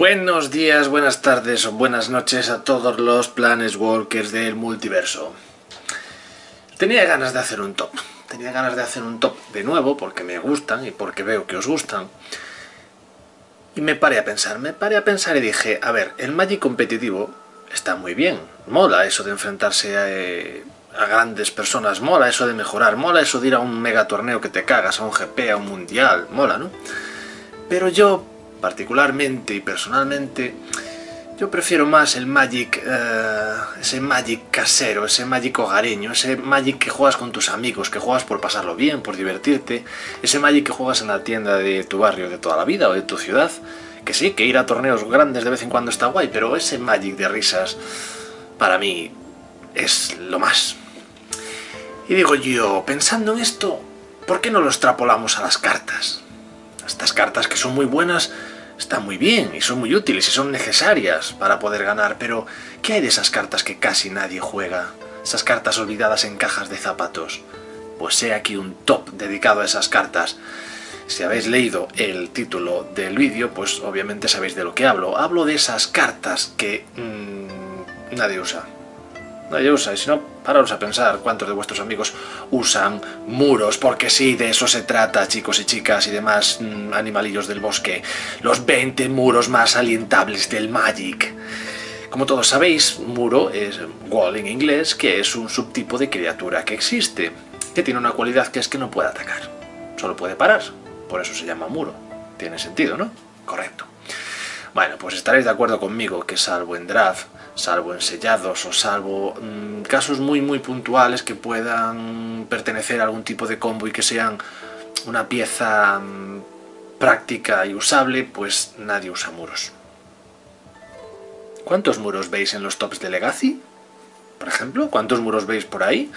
Buenos días, buenas tardes o buenas noches a todos los Planeswalkers del multiverso. Tenía ganas de hacer un top. Tenía ganas de hacer un top de nuevo porque me gustan y porque veo que os gustan. Y me paré a pensar y dije, a ver, el Magic competitivo está muy bien. Mola eso de enfrentarse a grandes personas, mola eso de mejorar, mola eso de ir a un mega torneo que te cagas, a un GP, a un mundial, mola, ¿no? Pero yo particularmente y personalmente, yo prefiero más el Magic, ese Magic casero, ese Magic hogareño, ese Magic que juegas con tus amigos, que juegas por pasarlo bien, por divertirte, ese Magic que juegas en la tienda de tu barrio de toda la vida o de tu ciudad, que sí, que ir a torneos grandes de vez en cuando está guay, pero ese Magic de risas, para mí, es lo más. Y digo yo, pensando en esto, ¿por qué no lo extrapolamos a las cartas? Estas cartas que son muy buenas, están muy bien y son muy útiles y son necesarias para poder ganar, pero ¿qué hay de esas cartas que casi nadie juega? Esas cartas olvidadas en cajas de zapatos. Pues he aquí un top dedicado a esas cartas. Si habéis leído el título del vídeo, pues obviamente sabéis de lo que hablo. Hablo de esas cartas que nadie usa. Nadie usa, y si no, paraos a pensar cuántos de vuestros amigos usan muros, porque sí, de eso se trata, chicos y chicas y demás animalillos del bosque. Los 20 muros más alientables del Magic. Como todos sabéis, muro es wall en inglés, que es un subtipo de criatura que existe, que tiene una cualidad que es que no puede atacar, solo puede parar, por eso se llama muro. Tiene sentido, ¿no? Correcto. Bueno, pues estaréis de acuerdo conmigo que salvo en draft, salvo en sellados o salvo casos muy puntuales que puedan pertenecer a algún tipo de combo y que sean una pieza práctica y usable, pues nadie usa muros. ¿Cuántos muros veis en los tops de Legacy? Por ejemplo, ¿cuántos muros veis por ahí?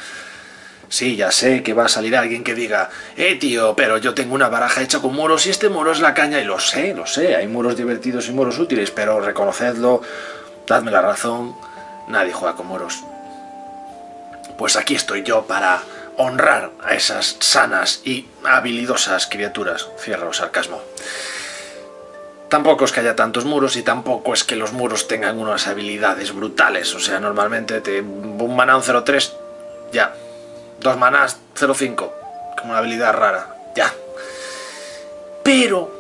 Sí, ya sé que va a salir alguien que diga, tío, pero yo tengo una baraja hecha con muros y este muro es la caña. Y lo sé, hay muros divertidos y muros útiles, pero reconocedlo, dadme la razón, nadie juega con muros. Pues aquí estoy yo para honrar a esas sanas y habilidosas criaturas. Cierro sarcasmo. Tampoco es que haya tantos muros y tampoco es que los muros tengan unas habilidades brutales. O sea, normalmente un maná, un 0-3, ya. 2 manás, 0-5, como una habilidad rara, ya. Pero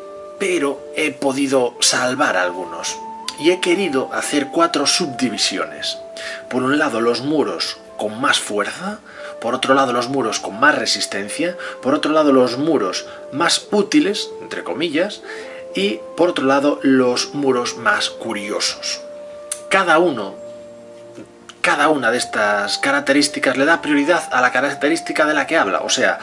he podido salvar a algunos. Y he querido hacer 4 subdivisiones. Por un lado, los muros con más fuerza. Por otro lado, los muros con más resistencia. Por otro lado, los muros más útiles, entre comillas. Y por otro lado, los muros más curiosos. Cada una de estas características le da prioridad a la característica de la que habla. O sea,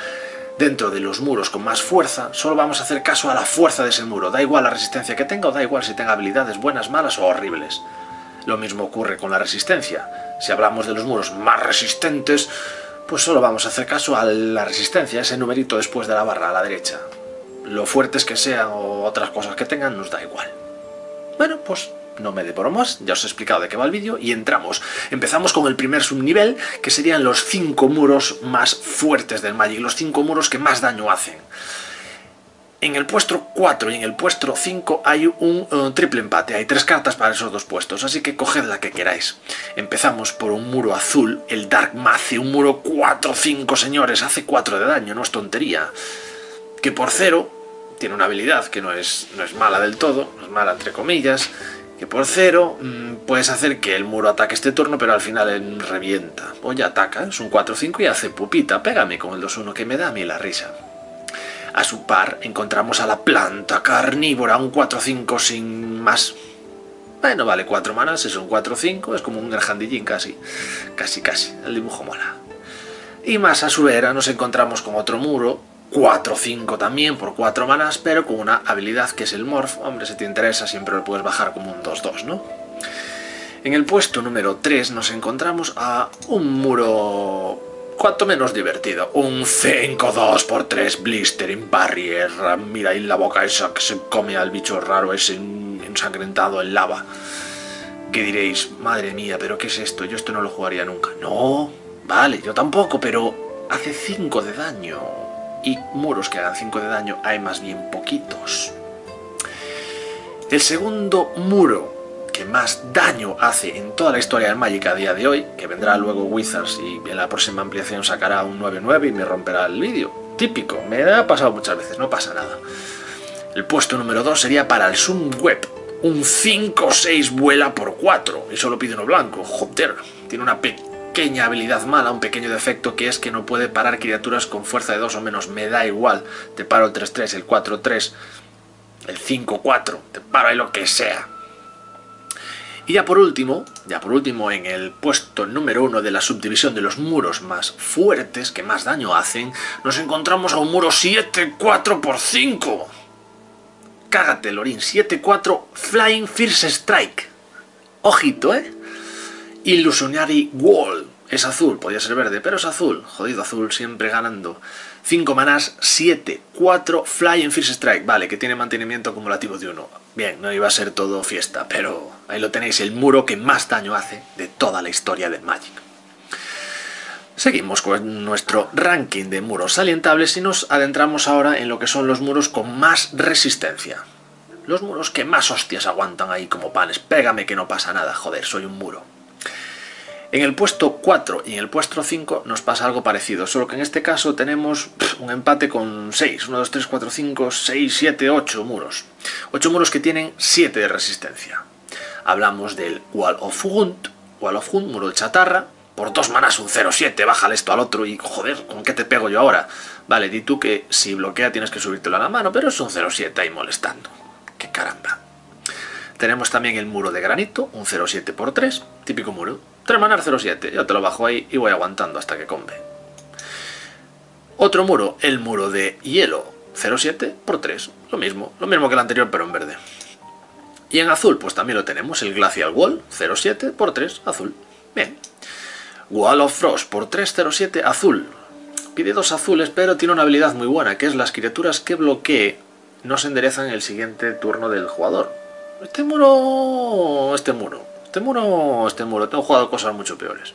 dentro de los muros con más fuerza, solo vamos a hacer caso a la fuerza de ese muro. Da igual la resistencia que tenga o da igual si tenga habilidades buenas, malas o horribles. Lo mismo ocurre con la resistencia. Si hablamos de los muros más resistentes, pues solo vamos a hacer caso a la resistencia, ese numerito después de la barra a la derecha. Lo fuertes que sean o otras cosas que tengan, nos da igual. Bueno, pues no me demoro más, ya os he explicado de qué va el vídeo y entramos. Empezamos con el primer subnivel, que serían los 5 muros más fuertes del Magic, los 5 muros que más daño hacen. En el puesto 4 y en el puesto 5 hay un triple empate, hay 3 cartas para esos 2 puestos, así que coged la que queráis. Empezamos por un muro azul, el Dark Mace, un muro 4-5, señores, hace 4 de daño, no es tontería. Que por 0 tiene una habilidad que no es mala del todo, no es mala entre comillas, que por 0 puedes hacer que el muro ataque este turno, pero al final revienta. O ya ataca, es un 4-5 y hace pupita, pégame con el 2-1 que me da a mí la risa. A su par encontramos a la planta carnívora, un 4-5 sin más. Bueno, vale 4 manas, es un 4-5, es como un Granjandillín casi. Casi, el dibujo mola. Y más a su vera nos encontramos con otro muro, 4-5 también, por 4 manas, pero con una habilidad que es el Morph. Hombre, si te interesa siempre lo puedes bajar como un 2-2, ¿no? En el puesto número 3 nos encontramos a un muro cuanto menos divertido. Un 5-2 por 3, Blistering Barrier. Mira ahí la boca esa que se come al bicho raro ese ensangrentado en lava. Que diréis, madre mía, ¿pero qué es esto? Yo esto no lo jugaría nunca. No, vale, yo tampoco, pero hace 5 de daño. Y muros que hagan 5 de daño hay más bien poquitos. El segundo muro que más daño hace en toda la historia del Magic a día de hoy, que vendrá luego Wizards y en la próxima ampliación sacará un 9-9 y me romperá el vídeo. Típico, me ha pasado muchas veces, no pasa nada. El puesto número 2 sería para el Sun Web. Un 5-6 vuela por 4 y solo pide uno blanco. Joder, tiene una pequeña habilidad mala, un pequeño defecto que es que no puede parar criaturas con fuerza de 2 o menos. Me da igual, te paro el 3-3, el 4-3, el 5-4, te paro ahí lo que sea. Y ya por último, en el puesto número 1 de la subdivisión de los muros más fuertes, que más daño hacen, nos encontramos a un muro 7-4x5. Cágate, Lorin, 7-4 Flying Fierce Strike. Ojito, ¿eh? Illusionary Wall. Es azul, podría ser verde, pero es azul. Jodido azul, siempre ganando. 5 manás, 7-4 Flying Fierce Strike. Vale, que tiene mantenimiento acumulativo de 1. Bien, no iba a ser todo fiesta, pero ahí lo tenéis, el muro que más daño hace de toda la historia del Magic. Seguimos con nuestro ranking de muros salientables y nos adentramos ahora en lo que son los muros con más resistencia. Los muros que más hostias aguantan ahí como panes. Pégame que no pasa nada, joder, soy un muro. En el puesto 4 y en el puesto 5 nos pasa algo parecido, solo que en este caso tenemos un empate con 6, 1, 2, 3, 4, 5, 6, 7, 8 muros. 8 muros que tienen 7 de resistencia. Hablamos del Wall of Jund, muro de chatarra, por 2 manás un 0-7, bájale esto al otro y joder, ¿con qué te pego yo ahora? Vale, di tú que si bloquea tienes que subírtelo a la mano, pero es un 0-7 ahí molestando. ¡Qué caramba! Tenemos también el muro de granito, un 0-7x3, típico muro. 3 manar 0-7, yo te lo bajo ahí y voy aguantando hasta que combe. Otro muro, el muro de hielo, 0-7x3, lo mismo que el anterior pero en verde. Y en azul pues también lo tenemos, el Glacial Wall, 0-7x3, azul, bien. Wall of Frost, por 3, 0-7, azul. Pide 2 azules pero tiene una habilidad muy buena, que es las criaturas que bloquee no se enderezan en el siguiente turno del jugador. Este muro, tengo jugado cosas mucho peores.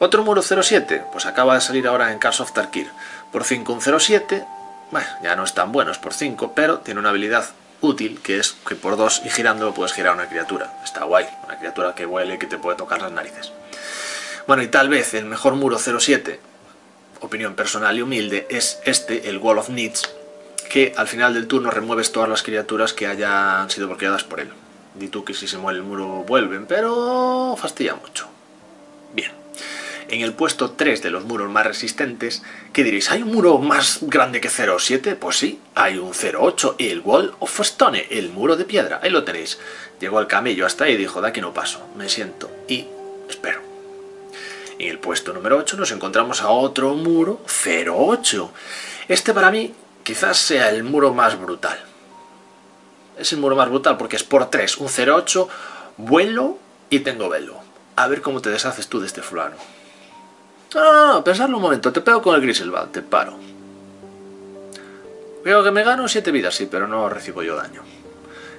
Otro muro 0-7, pues acaba de salir ahora en Cards of Tarkir. Por 5 un 0-7, bueno, ya no es tan bueno, es por 5, pero tiene una habilidad útil, que es que por 2 y girándolo puedes girar una criatura. Está guay, una criatura que huele y que te puede tocar las narices. Bueno, y tal vez el mejor muro 0-7, opinión personal y humilde, es este, el Wall of Needs, que al final del turno remueves todas las criaturas que hayan sido bloqueadas por él. Di tú que si se muere el muro vuelven, pero fastidia mucho. Bien. En el puesto 3 de los muros más resistentes, ¿qué diréis? ¿Hay un muro más grande que 0-7? Pues sí, hay un 0-8, el Wall of Stone, el muro de piedra. Ahí lo tenéis. Llegó el camello hasta ahí y dijo, de aquí no paso, me siento y espero. En el puesto número 8 nos encontramos a otro muro 0-8. Este para mí quizás sea el muro más brutal. Es el muro más brutal porque es por 3, un 0-8, vuelo y tengo velo. A ver cómo te deshaces tú de este fulano. No, pensadlo un momento, te pego con el Griselbad, te paro. Veo que me gano 7 vidas, sí, pero no recibo yo daño.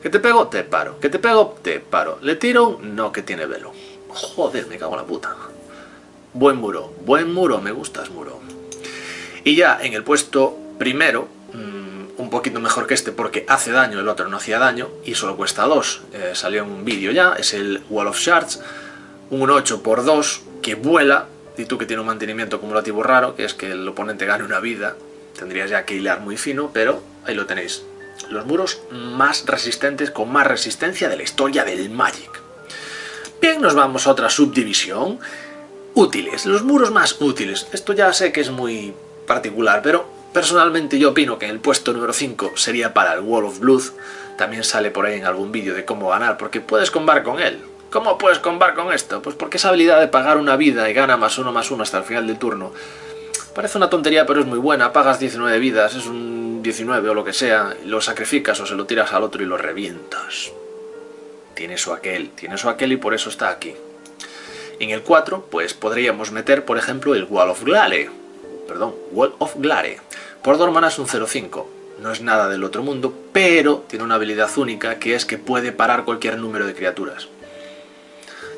Que te pego, te paro. Que te pego, te paro. Le tiro, no, que tiene velo. Joder, me cago en la puta. Buen muro, me gustas, muro. Y ya en el puesto primero, un poquito mejor que este porque hace daño, el otro no hacía daño y solo cuesta 2. Salió en un vídeo ya, es el Wall of Shards, un 8x2 que vuela, y tú que tiene un mantenimiento acumulativo raro, que es que el oponente gane una vida, tendrías ya que hilar muy fino, pero ahí lo tenéis. Los muros más resistentes, con más resistencia de la historia del Magic. Bien, nos vamos a otra subdivisión. Útiles, los muros más útiles. Esto ya sé que es muy particular, pero personalmente yo opino que en el puesto número 5 sería para el Wall of Blood. También sale por ahí en algún vídeo de cómo ganar, porque puedes combar con él. ¿Cómo puedes combar con esto? Pues porque esa habilidad de pagar una vida y gana +1/+1 hasta el final del turno. Parece una tontería, pero es muy buena. Pagas 19 vidas, es un 19 o lo que sea, lo sacrificas o se lo tiras al otro y lo revientas. Tiene eso aquel y por eso está aquí. En el 4, pues podríamos meter, por ejemplo, el Wall of Glare. Por 2 manas un 0-5. No es nada del otro mundo, pero tiene una habilidad única que es que puede parar cualquier número de criaturas.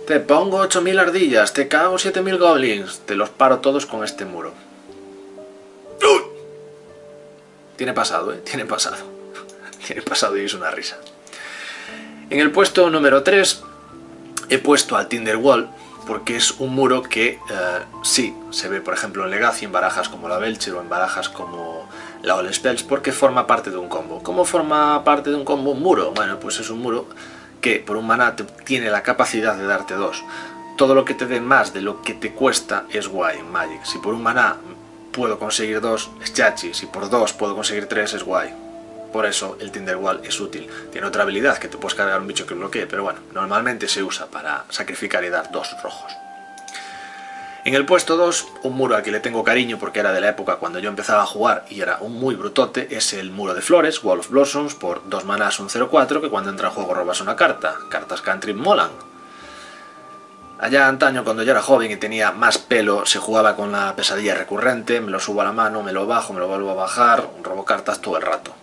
Te pongo 8000 ardillas, te cago 7000 goblins, te los paro todos con este muro. ¡Uy! Tiene pasado, ¿eh? Tiene pasado. Tiene pasado y es una risa. En el puesto número 3 he puesto al Tinder Wall, porque es un muro que sí se ve, por ejemplo, en Legacy, en barajas como la Belcher o en barajas como la Old Spells, porque forma parte de un combo. ¿Cómo forma parte de un combo un muro? Bueno, pues es un muro que por un maná tiene la capacidad de darte dos. Todo lo que te den más de lo que te cuesta es guay en Magic. Si por un maná puedo conseguir dos, es chachi. Si por dos puedo conseguir tres, es guay. Por eso el Tinder Wall es útil. Tiene otra habilidad, que te puedes cargar un bicho que bloquee, pero bueno, normalmente se usa para sacrificar y dar dos rojos. En el puesto 2, un muro al que le tengo cariño porque era de la época cuando yo empezaba a jugar y era un muy brutote, es el muro de flores, Wall of Blossoms, por 2 manás un 0-4, que cuando entra en juego robas una carta. Cartas country molan. Allá antaño, cuando yo era joven y tenía más pelo, se jugaba con la pesadilla recurrente, me lo subo a la mano, me lo bajo, me lo vuelvo a bajar, robo cartas todo el rato.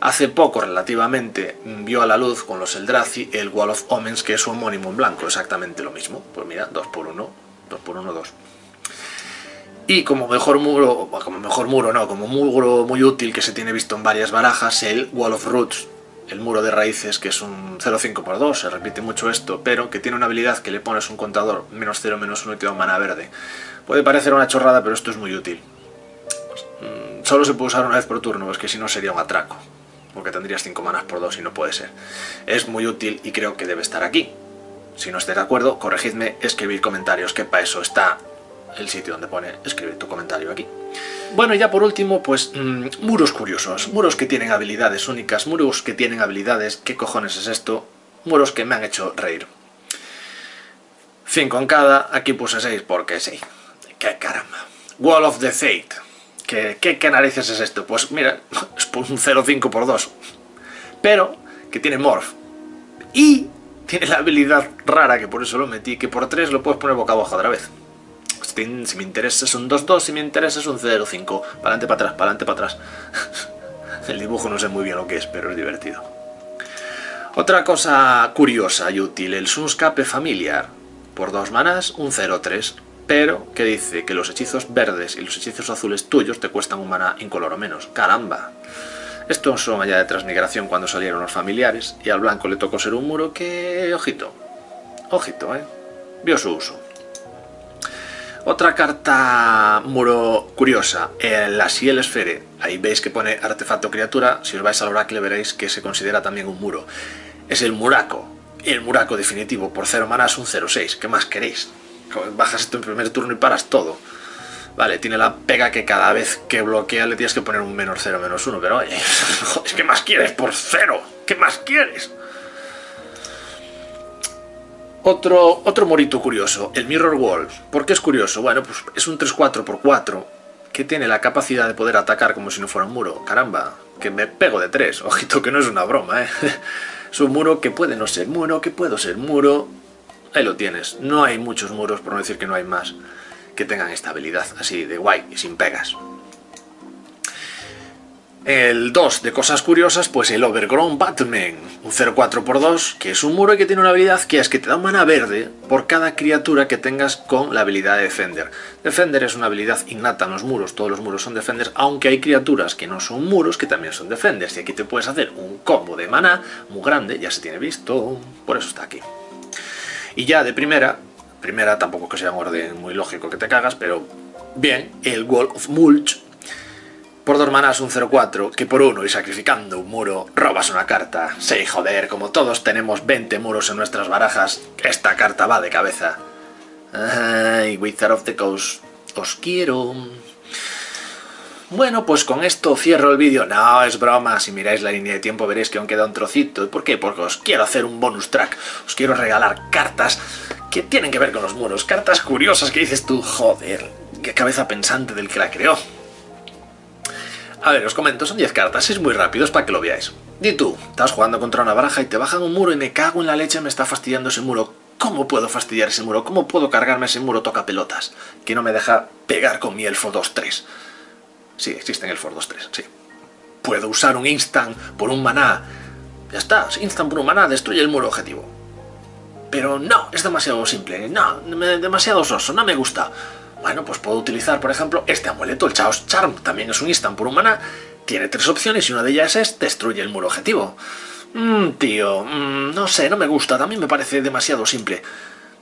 Hace poco, relativamente, vio a la luz con los Eldrazi el Wall of Omens, que es su homónimo en blanco, exactamente lo mismo. Pues mira, 2 por 1, 2 por 1, 2. Y como muro muy útil que se tiene visto en varias barajas, el Wall of Roots, el muro de raíces, que es un 0-5 por 2, se repite mucho esto, pero que tiene una habilidad que le pones un contador -0/-1 y te da un maná verde. Puede parecer una chorrada, pero esto es muy útil. Solo se puede usar una vez por turno, es que si no sería un atraco, porque tendrías 5 manas por 2 y no puede ser. Es muy útil y creo que debe estar aquí. Si no estáis de acuerdo, corregidme, escribid comentarios, que para eso está el sitio donde pone escribir tu comentario aquí. Bueno, y ya por último, pues muros curiosos, muros que tienen habilidades únicas, muros que tienen habilidades, ¿qué cojones es esto? Muros que me han hecho reír. 5 en cada, aquí puse 6 porque sí. ¡Qué caramba! Wall of the Fate. ¿Qué narices es esto? Pues mira, es un 0-5 por 2, pero que tiene morph. Y tiene la habilidad rara, que por eso lo metí, que por 3 lo puedes poner boca abajo otra vez. Si me interesa es un 2-2, si me interesa es un 0-5. Para adelante, para atrás, para adelante, para atrás. El dibujo no sé muy bien lo que es, pero es divertido. Otra cosa curiosa y útil, el Sunscape Familiar. Por 2 manás, un 0-3. Pero que dice que los hechizos verdes y los hechizos azules tuyos te cuestan un maná incoloro menos. ¡Caramba! Esto es una malla de transmigración cuando salieron los familiares, y al blanco le tocó ser un muro que... ojito, ojito, ¿eh? Vio su uso. Otra carta muro curiosa, la Siel Esfere. Ahí veis que pone artefacto criatura, si os vais al oráculo veréis que se considera también un muro. Es el muraco definitivo, por 0 manas un 0-6, ¿qué más queréis? Bajas esto en primer turno y paras todo. Vale, tiene la pega que cada vez que bloquea le tienes que poner un -0/-1, pero oye, joder, ¿qué más quieres por 0? ¿Qué más quieres? Otro murito curioso, el Mirror Wall. ¿Por qué es curioso? Bueno, pues es un 3-4 por 4 que tiene la capacidad de poder atacar como si no fuera un muro. Caramba, que me pego de 3. Ojito que no es una broma, ¿eh? Es un muro que puede no ser muro, que puedo ser muro. Ahí lo tienes. No hay muchos muros, por no decir que no hay más, que tengan esta habilidad así de guay y sin pegas. El 2 de cosas curiosas, pues el Overgrown Batman, un 0-4 por 2, que es un muro y que tiene una habilidad que es que te da un mana verde por cada criatura que tengas con la habilidad de Defender. Defender es una habilidad innata en los muros, todos los muros son Defenders, aunque hay criaturas que no son muros que también son Defenders, y aquí te puedes hacer un combo de maná muy grande, ya se tiene visto, por eso está aquí. Y ya de primera tampoco es que sea un orden muy lógico que te cagas, pero bien, el Wall of Mulch, por 2 manás un 0-4, que por 1 y sacrificando un muro robas una carta. Sí, joder, como todos tenemos 20 muros en nuestras barajas, esta carta va de cabeza. Ay, Wizard of the Coast, os quiero. Bueno, pues con esto cierro el vídeo. No, es broma, si miráis la línea de tiempo veréis que aún queda un trocito. ¿Por qué? Porque os quiero hacer un bonus track. Os quiero regalar cartas que tienen que ver con los muros. Cartas curiosas que dices tú, joder, qué cabeza pensante del que la creó. A ver, os comento, son 10 cartas, es muy rápido, es para que lo veáis. Di tú, estás jugando contra una baraja y te bajan un muro y me cago en la leche, me está fastidiando ese muro. ¿Cómo puedo fastidiar ese muro? ¿Cómo puedo cargarme ese muro toca pelotas? Que no me deja pegar con mi elfo 2-3. Sí, existen el for 2-3, sí. Puedo usar un instant por un maná. Ya está, instant por un maná, destruye el muro objetivo. Pero no, es demasiado simple, no, demasiado soso, no me gusta. Bueno, pues puedo utilizar, por ejemplo, este amuleto, el Chaos Charm, también es un instant por un maná. Tiene 3 opciones y una de ellas es destruye el muro objetivo. Tío, no sé, no me gusta, también me parece demasiado simple.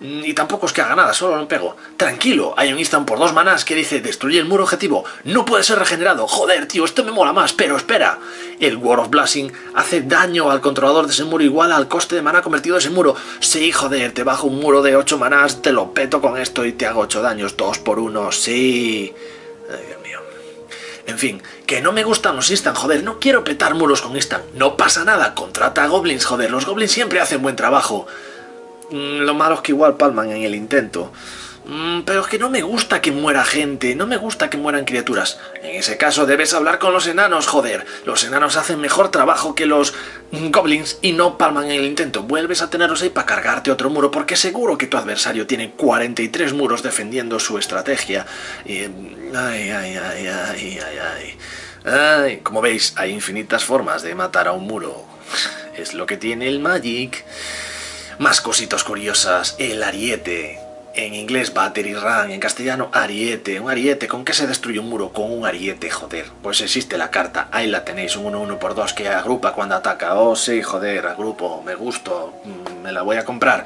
Y tampoco es que haga nada, solo lo pego. Tranquilo, hay un instant por 2 manás que dice destruye el muro objetivo, no puede ser regenerado. Joder, tío, esto me mola más, pero espera. El World of Blessing hace daño al controlador de ese muro igual al coste de maná convertido en ese muro. Sí, joder, te bajo un muro de 8 manás, te lo peto con esto y te hago 8 daños, 2 por 1, sí. Ay, Dios mío. En fin, que no me gustan los instant, joder, no quiero petar muros con instant. No pasa nada, contrata a goblins, joder, los goblins siempre hacen buen trabajo. Lo malo es que igual palman en el intento. Pero es que no me gusta que muera gente, no me gusta que mueran criaturas. En ese caso debes hablar con los enanos, joder. Los enanos hacen mejor trabajo que los goblins y no palman en el intento. Vuelves a tenerlos ahí para cargarte otro muro, porque seguro que tu adversario tiene 43 muros defendiendo su estrategia. Y... Ay, como veis, hay infinitas formas de matar a un muro. Es lo que tiene el Magic. Más cositas curiosas, el ariete, en inglés battery ram, en castellano ariete, un ariete, ¿con qué se destruye un muro? Con un ariete, joder, pues existe la carta, ahí la tenéis, un 1/1 por 2 que agrupa cuando ataca, oh sí, joder, agrupo, me gusto, me la voy a comprar.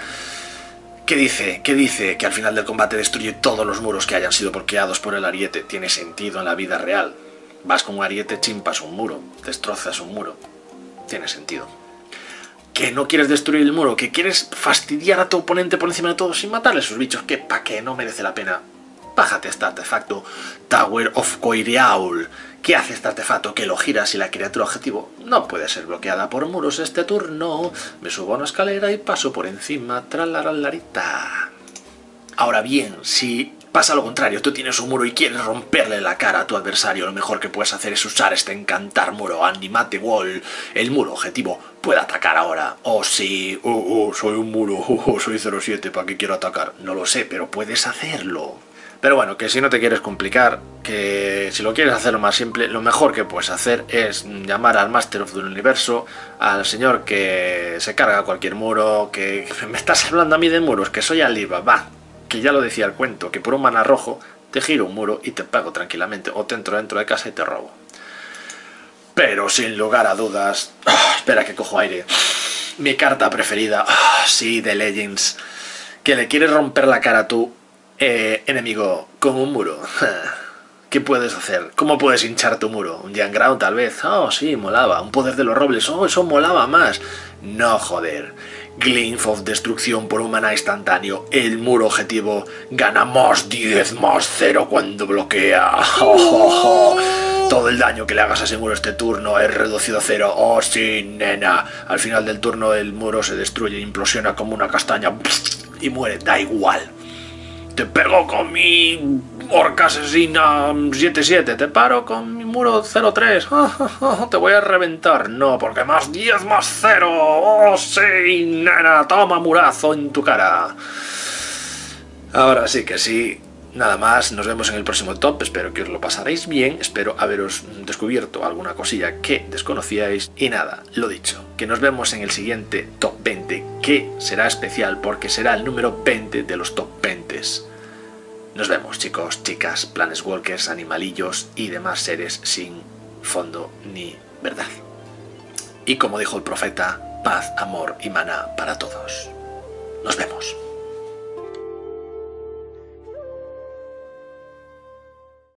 ¿Qué dice? Que al final del combate destruye todos los muros que hayan sido bloqueados por el ariete, tiene sentido en la vida real, vas con un ariete, chimpas un muro, destrozas un muro, tiene sentido. Que no quieres destruir el muro, que quieres fastidiar a tu oponente por encima de todo sin matarle a sus bichos, que pa' que no merece la pena. Bájate este artefacto, Tower of Coireaul. ¿Qué hace este artefacto? Que lo giras y la criatura objetivo no puede ser bloqueada por muros este turno. Me subo a una escalera y paso por encima, tralalarita. Ahora bien, si pasa lo contrario, tú tienes un muro y quieres romperle la cara a tu adversario, lo mejor que puedes hacer es usar este encantar muro, animate wall, el muro objetivo puede atacar ahora. Oh sí, soy un muro, soy 07, ¿para qué quiero atacar? No lo sé, pero puedes hacerlo. Pero bueno, que si no te quieres complicar, que si lo quieres hacer más simple, lo mejor que puedes hacer es llamar al Master of the Universo, al señor que se carga cualquier muro, que me estás hablando a mí de muros, que soy Aliba, va. Que ya lo decía el cuento, que por un maná rojo te giro un muro y te pago tranquilamente, o te entro dentro de casa y te robo. Pero sin lugar a dudas, espera que cojo aire, mi carta preferida, sí, de Legends, que le quieres romper la cara a tu enemigo con un muro. ¿Qué puedes hacer? ¿Cómo puedes hinchar tu muro? ¿Un Giant Ground tal vez? Oh sí, molaba, un poder de los robles, oh eso molaba más. No joder. Glyph of Destrucción por un maná instantáneo. El muro objetivo gana +10/+0 cuando bloquea. Oh. Todo el daño que le hagas a ese muro este turno es reducido a 0. Oh sí, nena. Al final del turno el muro se destruye, implosiona como una castaña y muere. Da igual. Te pego con mi orca asesina 7-7. Te paro con mi muro 0-3. Te voy a reventar. No, porque +10/+0. ¡Oh, sí, nena! Toma murazo en tu cara. Ahora sí que sí. Nada más. Nos vemos en el próximo top. Espero que os lo pasaréis bien. Espero haberos descubierto alguna cosilla que desconocíais. Y nada, lo dicho. Que nos vemos en el siguiente top 20. Que será especial porque será el número 20 de los top 20s. Nos vemos chicos, chicas, planeswalkers, animalillos y demás seres sin fondo ni verdad. Y como dijo el profeta, paz, amor y maná para todos. Nos vemos.